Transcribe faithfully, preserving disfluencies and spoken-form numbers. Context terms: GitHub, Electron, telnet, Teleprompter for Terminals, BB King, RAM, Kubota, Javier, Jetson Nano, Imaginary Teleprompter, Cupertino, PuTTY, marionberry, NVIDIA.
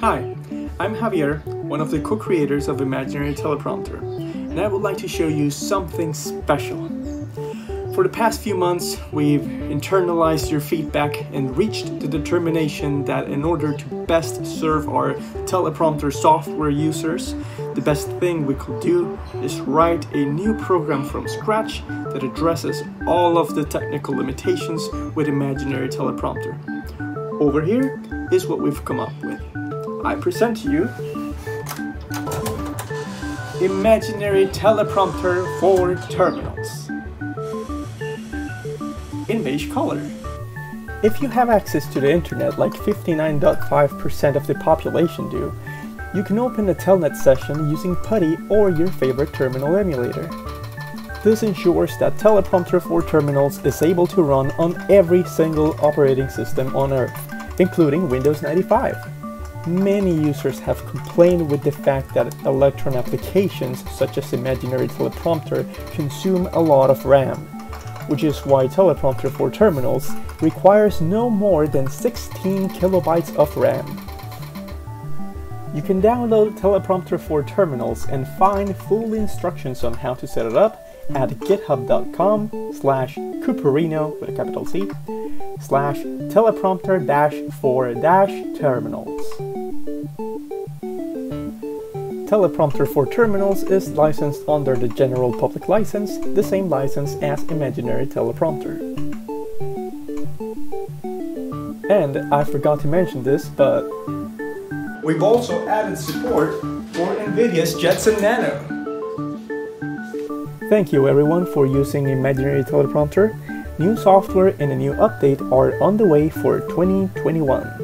Hi, I'm Javier, one of the co-creators of Imaginary Teleprompter, and I would like to show you something special. For the past few months, we've internalized your feedback and reached the determination that in order to best serve our teleprompter software users, the best thing we could do is write a new program from scratch that addresses all of the technical limitations with Imaginary Teleprompter. Over here is what we've come up with. I present to you Imaginary Teleprompter for Terminals. In beige color. If you have access to the internet like fifty-nine point five percent of the population do, you can open a telnet session using PuTTY or your favorite terminal emulator. This ensures that Teleprompter for Terminals is able to run on every single operating system on Earth, including Windows ninety-five. Many users have complained with the fact that Electron applications such as Imaginary Teleprompter consume a lot of RAM, which is why Teleprompter for Terminals requires no more than sixteen kilobytes of RAM. You can download Teleprompter for Terminals and find full instructions on how to set it up at github.com slash Cupertino with a capital C slash teleprompter dash for dash terminals. Teleprompter for Terminals is licensed under the General Public License, the same license as Imaginary Teleprompter. And I forgot to mention this, but we've also added support for NVIDIA's Jetson Nano. Thank you everyone for using Imaginary Teleprompter. New software and a new update are on the way for twenty twenty-one.